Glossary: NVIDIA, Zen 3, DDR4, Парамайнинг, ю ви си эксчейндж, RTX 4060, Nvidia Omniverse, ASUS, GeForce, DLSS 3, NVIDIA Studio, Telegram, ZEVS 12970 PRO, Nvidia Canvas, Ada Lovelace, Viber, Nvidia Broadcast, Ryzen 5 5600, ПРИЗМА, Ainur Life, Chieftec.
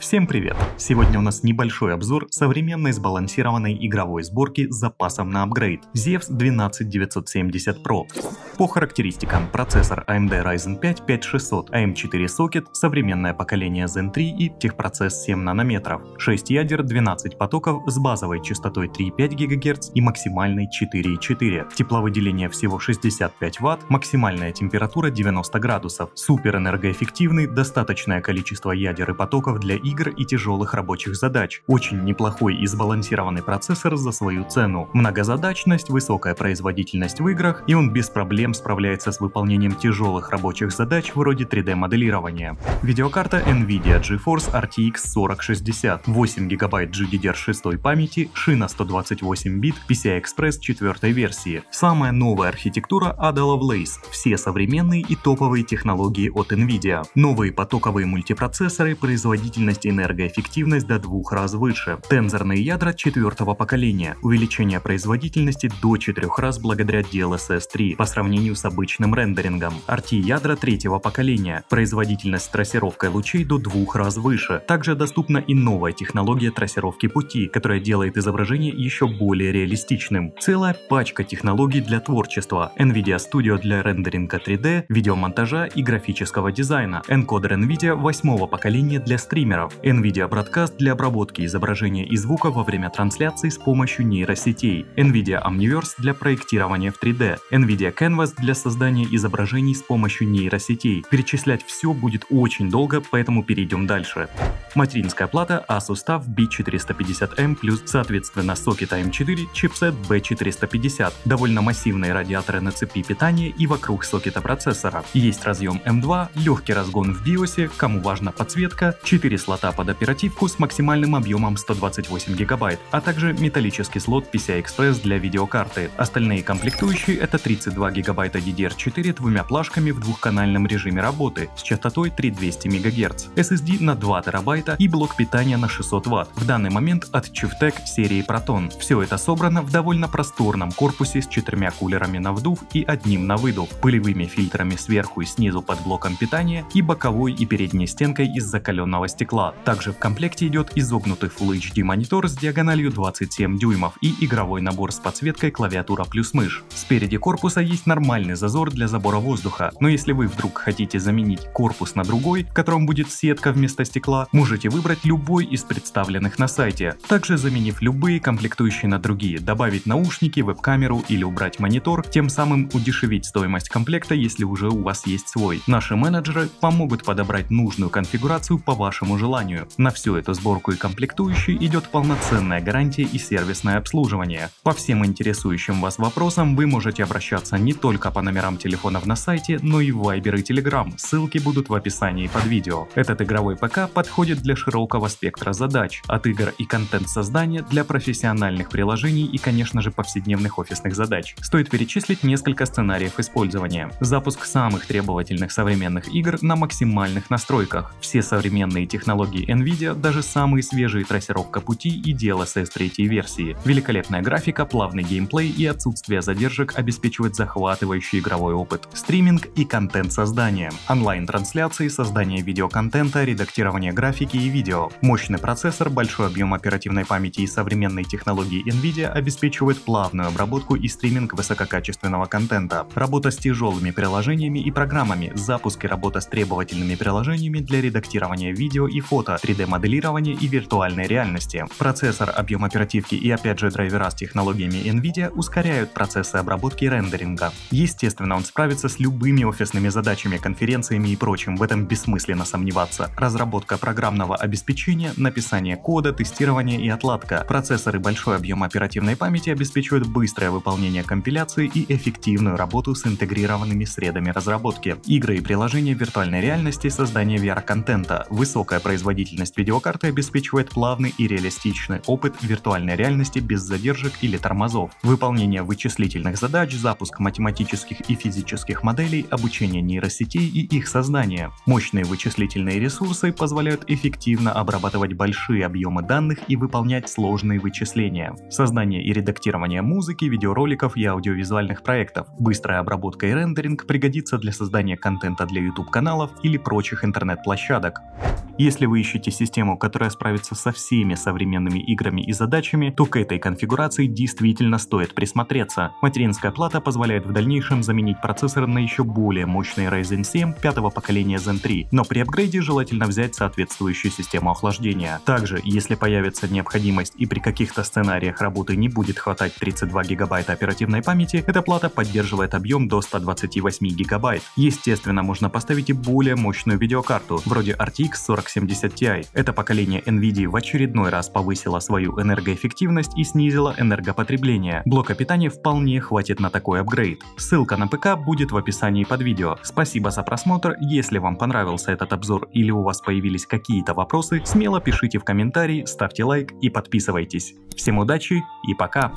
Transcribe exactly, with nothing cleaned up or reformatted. Всем привет! Сегодня у нас небольшой обзор современной сбалансированной игровой сборки с запасом на апгрейд зевс двенадцать девятьсот семьдесят Pro. По характеристикам процессор а эм дэ Ryzen пять пять тысяч шестьсот, а эм четыре сокет, современное поколение Zen три и техпроцесс семь нанометров, шесть ядер, двенадцать потоков с базовой частотой три и пять десятых гигагерца и максимальной четыре и четыре десятых. Тепловыделение всего шестьдесят пять ватт, максимальная температура девяносто градусов, супер энергоэффективный, достаточное количество ядер и потоков для игр и тяжелых рабочих задач. Очень неплохой и сбалансированный процессор за свою цену. Многозадачность, высокая производительность в играх, и он без проблем справляется с выполнением тяжелых рабочих задач вроде три дэ моделирования. Видеокарта NVIDIA GeForce эр ти экс сорок шестьдесят, восемь гигабайт джи ди ди ар шесть памяти, шина сто двадцать восемь бит, пи си ай-Express четвёртой версии. Самая новая архитектура Ada Lovelace, все современные и топовые технологии от NVIDIA. Новые потоковые мультипроцессоры, производительность и энергоэффективность до двух раз выше, тензорные ядра четвертого поколения, увеличение производительности до четырех раз благодаря ди эл эс эс три по сравнению с обычным рендерингом, эр ти ядра третьего поколения, производительность с трассировкой лучей до двух раз выше. Также доступна и новая технология трассировки пути, которая делает изображение еще более реалистичным. Целая пачка технологий для творчества: NVIDIA Studio для рендеринга три дэ, видеомонтажа и графического дизайна, энкодер NVIDIA восьмого поколения для стримеров, NVIDIA Broadcast для обработки изображения и звука во время трансляции с помощью нейросетей, NVIDIA Omniverse для проектирования в три дэ, NVIDIA Canvas для создания изображений с помощью нейросетей. Перечислять все будет очень долго, поэтому перейдем дальше. Материнская плата ASUS TUF би четыреста пятьдесят эм плюс, соответственно, сокет а эм четыре, чипсет би четыреста пятьдесят, довольно массивные радиаторы на цепи питания и вокруг сокета процессора. Есть разъем эм два, легкий разгон в биосе, кому важна подсветка, четыре слота под оперативку с максимальным объемом сто двадцать восемь гигабайт, а также металлический слот пи си ай-Express для видеокарты. Остальные комплектующие — это тридцать два гигабайта ди ди ар четыре двумя плашками в двухканальном режиме работы с частотой три тысячи двести мегагерц, эс эс ди на два терабайта и блок питания на шестьсот ватт, в данный момент от Chieftec серии Proton. Все это собрано в довольно просторном корпусе с четырьмя кулерами на вдув и одним на выдув, пылевыми фильтрами сверху и снизу под блоком питания и боковой и передней стенкой из закаленного стекла. Также в комплекте идет изогнутый Full эйч ди монитор с диагональю двадцать семь дюймов и игровой набор с подсветкой клавиатура плюс мышь. Спереди корпуса есть нормальный зазор для забора воздуха, но если вы вдруг хотите заменить корпус на другой, в котором будет сетка вместо стекла, можете Можете выбрать любой из представленных на сайте, также заменив любые комплектующие на другие, добавить наушники, веб-камеру или убрать монитор, тем самым удешевить стоимость комплекта, если уже у вас есть свой. Наши менеджеры помогут подобрать нужную конфигурацию по вашему желанию. На всю эту сборку и комплектующие идет полноценная гарантия и сервисное обслуживание. По всем интересующим вас вопросам вы можете обращаться не только по номерам телефонов на сайте, но и в Viber и Telegram, ссылки будут в описании под видео. Этот игровой ПК подходит для широкого спектра задач, от игр и контент-создания для профессиональных приложений и, конечно же, повседневных офисных задач. Стоит перечислить несколько сценариев использования. Запуск самых требовательных современных игр на максимальных настройках. Все современные технологии NVIDIA, даже самые свежие трассировка пути и ди эл эс эс третьей версии. Великолепная графика, плавный геймплей и отсутствие задержек обеспечивает захватывающий игровой опыт. Стриминг и контент-создание. Онлайн-трансляции, создание видеоконтента, редактирование графики и видео. Мощный процессор, большой объем оперативной памяти и современные технологии NVIDIA обеспечивают плавную обработку и стриминг высококачественного контента. Работа с тяжелыми приложениями и программами, запуск и работа с требовательными приложениями для редактирования видео и фото, три дэ моделирования и виртуальной реальности. Процессор, объем оперативки и опять же драйвера с технологиями NVIDIA ускоряют процессы обработки и рендеринга. Естественно, он справится с любыми офисными задачами, конференциями и прочим, в этом бессмысленно сомневаться. Разработка программного обеспечения, написание кода, тестирование и отладка. Процессоры, большой объем оперативной памяти обеспечивают быстрое выполнение компиляции и эффективную работу с интегрированными средами разработки. Игры и приложения виртуальной реальности, создание ви ар-контента. Высокая производительность видеокарты обеспечивает плавный и реалистичный опыт виртуальной реальности без задержек или тормозов. Выполнение вычислительных задач, запуск математических математических и физических моделей, обучения нейросетей и их создания. Мощные вычислительные ресурсы позволяют эффективно обрабатывать большие объемы данных и выполнять сложные вычисления. Создание и редактирование музыки, видеороликов и аудиовизуальных проектов, быстрая обработка и рендеринг пригодится для создания контента для YouTube-каналов или прочих интернет-площадок. Если вы ищете систему, которая справится со всеми современными играми и задачами, то к этой конфигурации действительно стоит присмотреться. Материнская плата позволяет в дальнейшем заменить процессор на еще более мощный Райзен семь пятого поколения Зен три, но при апгрейде желательно взять соответствующую систему охлаждения. Также, если появится необходимость и при каких-то сценариях работы не будет хватать тридцати двух гигабайт оперативной памяти, эта плата поддерживает объем до ста двадцати восьми гигабайт. Естественно, можно поставить и более мощную видеокарту, вроде эр ти икс сорок семьдесят ти. Это поколение Nvidia в очередной раз повысило свою энергоэффективность и снизило энергопотребление. Блока питания вполне хватит на такой апгрейд. Ссылка на ПК будет в описании под видео. Спасибо за просмотр. Если вам понравился этот обзор или у вас появились какие-то вопросы, смело пишите в комментарии, ставьте лайк и подписывайтесь. Всем удачи и пока!